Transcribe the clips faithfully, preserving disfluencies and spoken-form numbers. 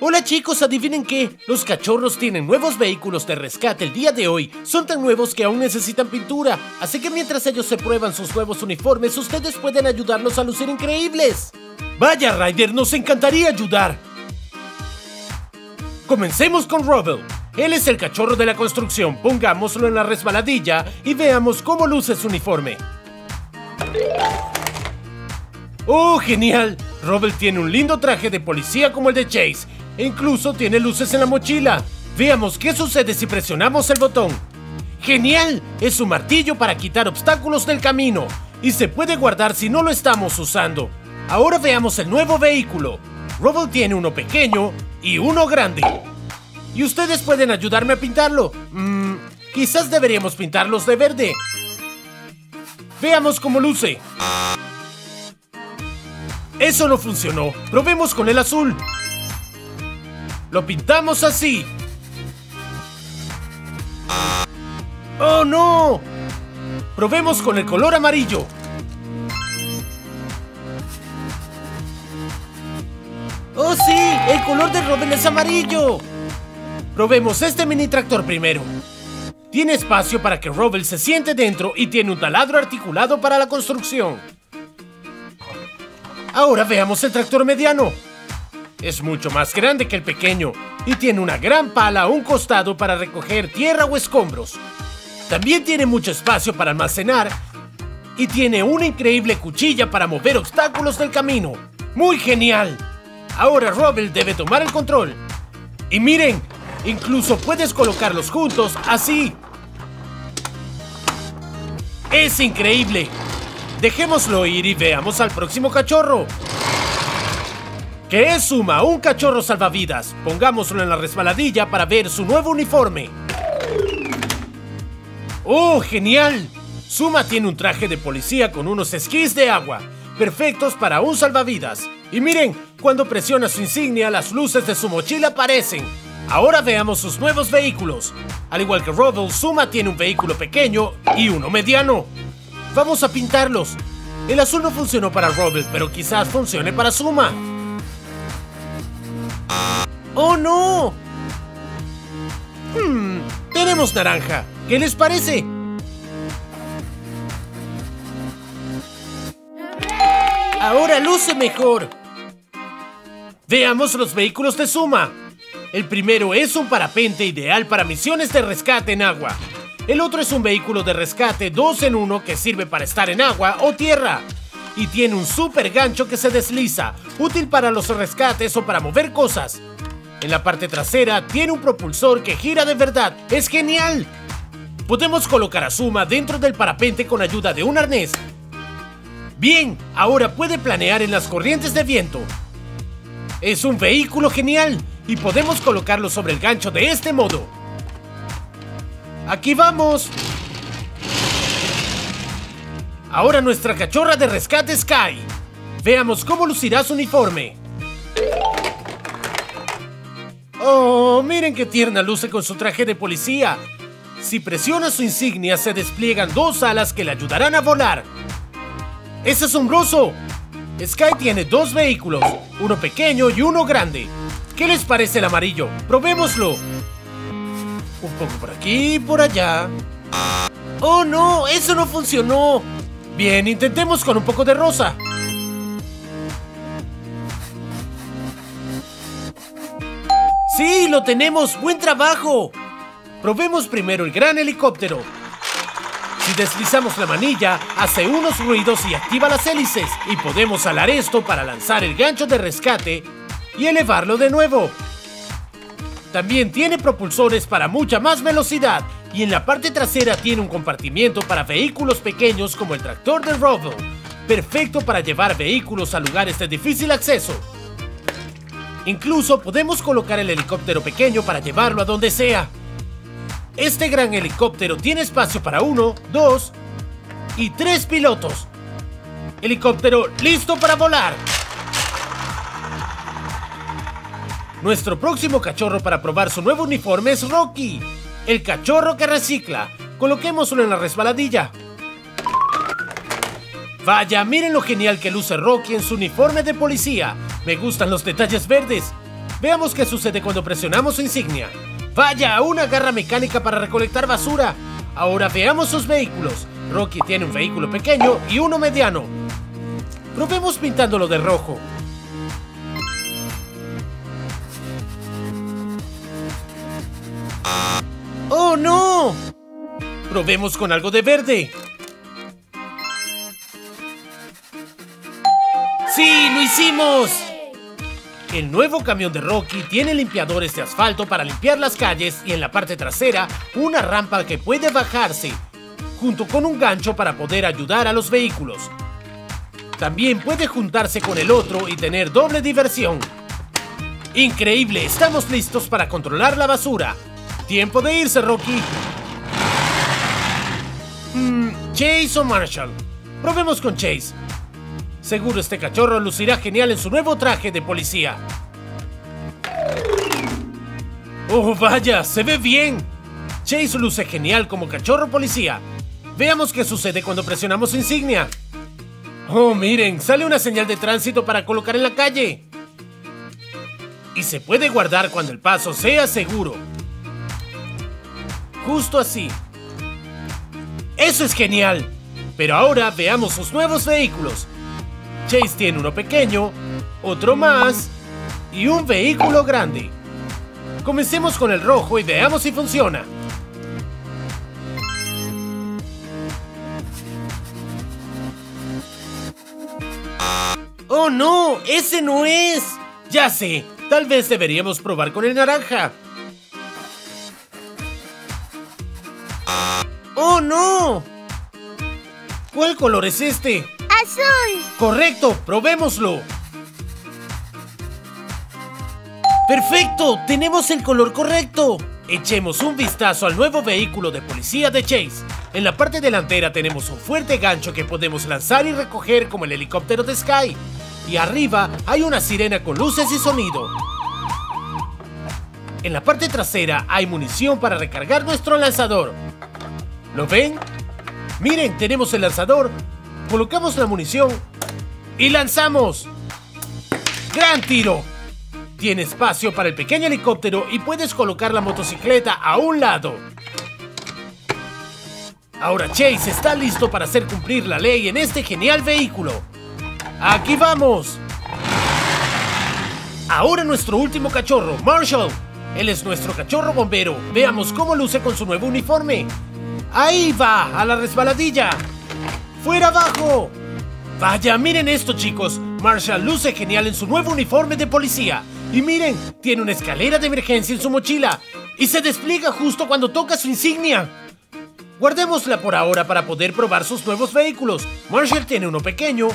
Hola chicos, adivinen qué, los cachorros tienen nuevos vehículos de rescate el día de hoy. Son tan nuevos que aún necesitan pintura, así que mientras ellos se prueban sus nuevos uniformes, ustedes pueden ayudarlos a lucir increíbles. Vaya Ryder, nos encantaría ayudar. Comencemos con Rubble. Él es el cachorro de la construcción, pongámoslo en la resbaladilla y veamos cómo luce su uniforme. ¡Oh, genial! Rubble tiene un lindo traje de policía como el de Chase, e incluso tiene luces en la mochila. Veamos qué sucede si presionamos el botón. ¡Genial! Es un martillo para quitar obstáculos del camino, y se puede guardar si no lo estamos usando. Ahora veamos el nuevo vehículo. Rubble tiene uno pequeño y uno grande. Y ustedes pueden ayudarme a pintarlo. Mm, quizás deberíamos pintarlos de verde. Veamos cómo luce. Eso no funcionó. Probemos con el azul. Lo pintamos así. ¡Oh, no! Probemos con el color amarillo. ¡Oh, sí! ¡El color de Rubble es amarillo! Probemos este mini tractor primero. Tiene espacio para que Rubble se siente dentro y tiene un taladro articulado para la construcción. Ahora veamos el tractor mediano. Es mucho más grande que el pequeño y tiene una gran pala a un costado para recoger tierra o escombros. También tiene mucho espacio para almacenar y tiene una increíble cuchilla para mover obstáculos del camino. ¡Muy genial! Ahora Rubble debe tomar el control. Y miren, incluso puedes colocarlos juntos así. ¡Es increíble! Dejémoslo ir y veamos al próximo cachorro, que es Zuma, un cachorro salvavidas. Pongámoslo en la resbaladilla para ver su nuevo uniforme. ¡Oh, genial! Zuma tiene un traje de policía con unos esquís de agua, perfectos para un salvavidas. Y miren, cuando presiona su insignia, las luces de su mochila aparecen. Ahora veamos sus nuevos vehículos. Al igual que Rubble, Zuma tiene un vehículo pequeño y uno mediano. Vamos a pintarlos. El azul no funcionó para Rubble, pero quizás funcione para Zuma. ¡Oh, no! Hmm, tenemos naranja. ¿Qué les parece? Ahora luce mejor. Veamos los vehículos de Zuma. El primero es un parapente ideal para misiones de rescate en agua. El otro es un vehículo de rescate dos en uno que sirve para estar en agua o tierra. Y tiene un super gancho que se desliza, útil para los rescates o para mover cosas. En la parte trasera tiene un propulsor que gira de verdad. ¡Es genial! Podemos colocar a Zuma dentro del parapente con ayuda de un arnés. ¡Bien! Ahora puede planear en las corrientes de viento. ¡Es un vehículo genial! Y podemos colocarlo sobre el gancho de este modo. ¡Aquí vamos! Ahora nuestra cachorra de rescate, Skye. Veamos cómo lucirá su uniforme. ¡Oh, miren qué tierna luce con su traje de policía! Si presiona su insignia, se despliegan dos alas que le ayudarán a volar. ¡Es asombroso! Skye tiene dos vehículos, uno pequeño y uno grande. ¿Qué les parece el amarillo? ¡Probémoslo! Un poco por aquí y por allá. ¡Oh, no! ¡Eso no funcionó! Bien, intentemos con un poco de rosa. ¡Sí, lo tenemos! ¡Buen trabajo! Probemos primero el gran helicóptero. Si deslizamos la manilla, hace unos ruidos y activa las hélices. Y podemos alar esto para lanzar el gancho de rescate y elevarlo de nuevo. También tiene propulsores para mucha más velocidad y en la parte trasera tiene un compartimiento para vehículos pequeños como el tractor de Rubble, perfecto para llevar vehículos a lugares de difícil acceso. Incluso podemos colocar el helicóptero pequeño para llevarlo a donde sea. Este gran helicóptero tiene espacio para uno, dos y tres pilotos. Helicóptero listo para volar. Nuestro próximo cachorro para probar su nuevo uniforme es Rocky, el cachorro que recicla. Coloquémoslo en la resbaladilla. Vaya, miren lo genial que luce Rocky en su uniforme de policía. Me gustan los detalles verdes. Veamos qué sucede cuando presionamos su insignia. ¡Vaya! Una garra mecánica para recolectar basura. Ahora veamos sus vehículos. Rocky tiene un vehículo pequeño y uno mediano. Probemos pintándolo de rojo. ¡Oh, no! Probemos con algo de verde. ¡Sí, lo hicimos! El nuevo camión de Rocky tiene limpiadores de asfalto para limpiar las calles y en la parte trasera una rampa que puede bajarse, junto con un gancho para poder ayudar a los vehículos. También puede juntarse con el otro y tener doble diversión. ¡Increíble! Estamos listos para controlar la basura. ¡Tiempo de irse, Rocky! Mm, ¿Chase o Marshall? Probemos con Chase. Seguro este cachorro lucirá genial en su nuevo traje de policía. ¡Oh, vaya! ¡Se ve bien! Chase luce genial como cachorro policía. Veamos qué sucede cuando presionamos su insignia. ¡Oh, miren! Sale una señal de tránsito para colocar en la calle. Y se puede guardar cuando el paso sea seguro. Justo así. ¡Eso es genial! Pero ahora veamos sus nuevos vehículos. Chase tiene uno pequeño, otro más y un vehículo grande. Comencemos con el rojo y veamos si funciona. ¡Oh no! ¡Ese no es! Ya sé, tal vez deberíamos probar con el naranja. ¡Oh no! ¿Cuál color es este? ¡Azul! ¡Correcto! ¡Probémoslo! ¡Perfecto! ¡Tenemos el color correcto! Echemos un vistazo al nuevo vehículo de policía de Chase. En la parte delantera tenemos un fuerte gancho que podemos lanzar y recoger como el helicóptero de Skye. Y arriba hay una sirena con luces y sonido. En la parte trasera hay munición para recargar nuestro lanzador. ¿Lo ven? Miren, tenemos el lanzador. Colocamos la munición y lanzamos. ¡Gran tiro! Tiene espacio para el pequeño helicóptero y puedes colocar la motocicleta a un lado. Ahora Chase está listo para hacer cumplir la ley en este genial vehículo. ¡Aquí vamos! Ahora nuestro último cachorro, Marshall. Él es nuestro cachorro bombero. Veamos cómo luce con su nuevo uniforme. ¡Ahí va! ¡A la resbaladilla! ¡Fuera abajo! Vaya, miren esto, chicos. Marshall luce genial en su nuevo uniforme de policía. Y miren, tiene una escalera de emergencia en su mochila. Y se despliega justo cuando toca su insignia. Guardémosla por ahora para poder probar sus nuevos vehículos. Marshall tiene uno pequeño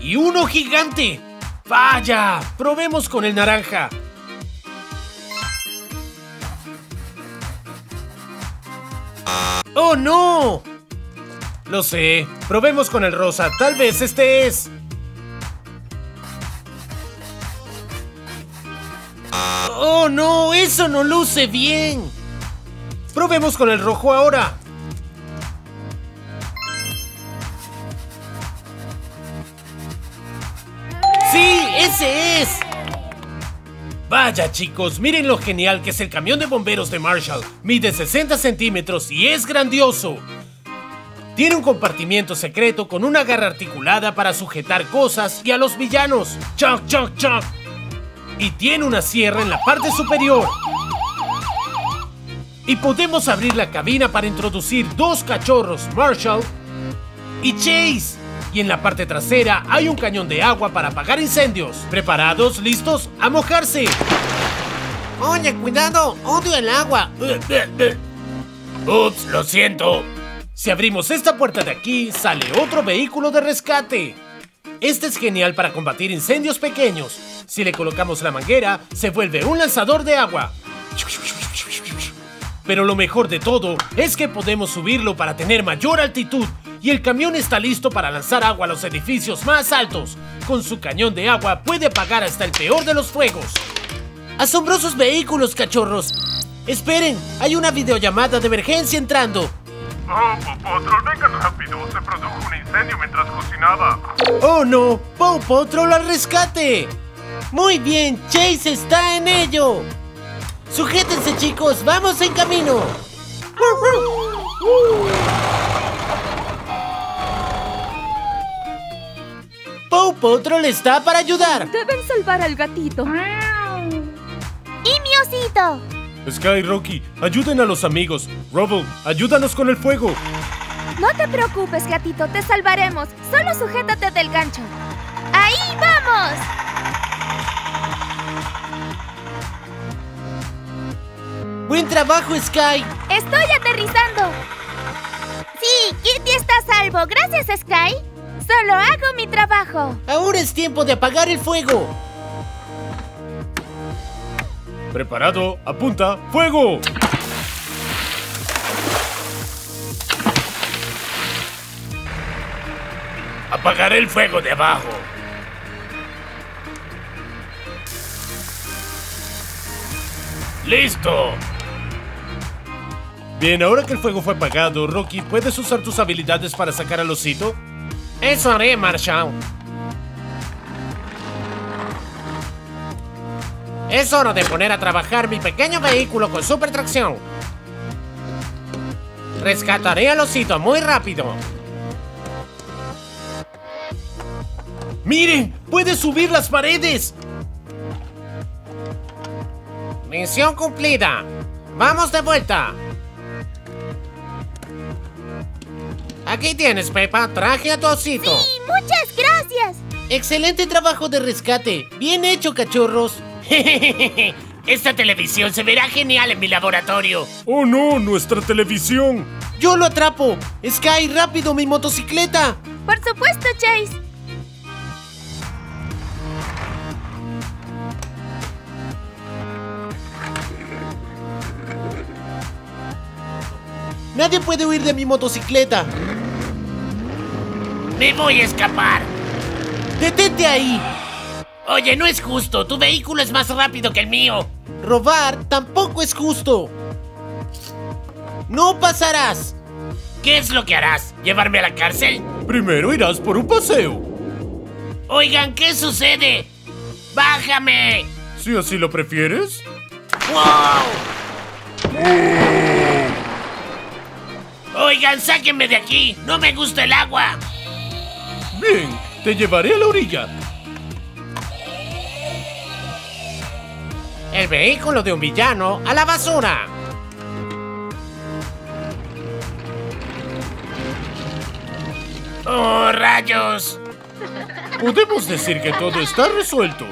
y uno gigante. ¡Vaya! Probemos con el naranja. ¡Oh, no! Lo sé. Probemos con el rosa. Tal vez este es... ¡Oh, no! ¡Eso no luce bien! Probemos con el rojo ahora. ¡Sí! ¡Ese es! Vaya, chicos, miren lo genial que es el camión de bomberos de Marshall. Mide sesenta centímetros y es grandioso. Tiene un compartimiento secreto con una garra articulada para sujetar cosas y a los villanos. ¡Choc, choc, choc! Y tiene una sierra en la parte superior. Y podemos abrir la cabina para introducir dos cachorros, Marshall y Chase. Y en la parte trasera hay un cañón de agua para apagar incendios. ¿Preparados? ¿Listos? ¡A mojarse! ¡Oye, cuidado! ¡Odio el agua! ¡Ups! ¡Lo siento! Si abrimos esta puerta de aquí, sale otro vehículo de rescate. Este es genial para combatir incendios pequeños. Si le colocamos la manguera, se vuelve un lanzador de agua. Pero lo mejor de todo es que podemos subirlo para tener mayor altitud. Y el camión está listo para lanzar agua a los edificios más altos. Con su cañón de agua puede apagar hasta el peor de los fuegos. ¡Asombrosos vehículos, cachorros! ¡Esperen! Hay una videollamada de emergencia entrando. ¡Oh, Popotrol, vengan rápido! Se produjo un incendio mientras cocinaba. ¡Oh, no! ¡Popotrol al rescate! Muy bien, Chase está en ello. Sujétense, chicos, vamos en camino. Pou Potrol está para ayudar. Deben salvar al gatito. ¡Y mi osito! Skye, Rocky, ayuden a los amigos. Rubble, ayúdanos con el fuego. No te preocupes, gatito, te salvaremos. Solo sujétate del gancho. ¡Ahí vamos! ¡Buen trabajo, Skye! ¡Estoy aterrizando! Sí, Kitty está a salvo. Gracias, Skye. Solo hago mi trabajo. Ahora es tiempo de apagar el fuego. Preparado, apunta, ¡fuego! Apagaré el fuego de abajo. ¡Listo! Bien, ahora que el fuego fue apagado, Rocky, ¿puedes usar tus habilidades para sacar al osito? Eso haré, Marshall. Es hora de poner a trabajar mi pequeño vehículo con supertracción. Rescataré al osito muy rápido. ¡Miren! ¡Puede subir las paredes! Misión cumplida. ¡Vamos de vuelta! Aquí tienes, Peppa. Traje a tu osito. ¡Sí! ¡Muchas gracias! ¡Excelente trabajo de rescate! ¡Bien hecho, cachorros! Esta televisión se verá genial en mi laboratorio. ¡Oh no! ¡Nuestra televisión! ¡Yo lo atrapo! ¡Skye, rápido, mi motocicleta! ¡Por supuesto, Chase! ¡Nadie puede huir de mi motocicleta! ¡Me voy a escapar! ¡Detente ahí! Oye, no es justo. Tu vehículo es más rápido que el mío. Robar tampoco es justo. ¡No pasarás! ¿Qué es lo que harás? ¿Llevarme a la cárcel? Primero irás por un paseo. Oigan, ¿qué sucede? ¡Bájame! Si así lo prefieres. ¡Wow! Oigan, sáquenme de aquí. No me gusta el agua. Bien, te llevaré a la orilla. El vehículo de un villano a la basura. ¡Oh, rayos! Podemos decir que todo está resuelto.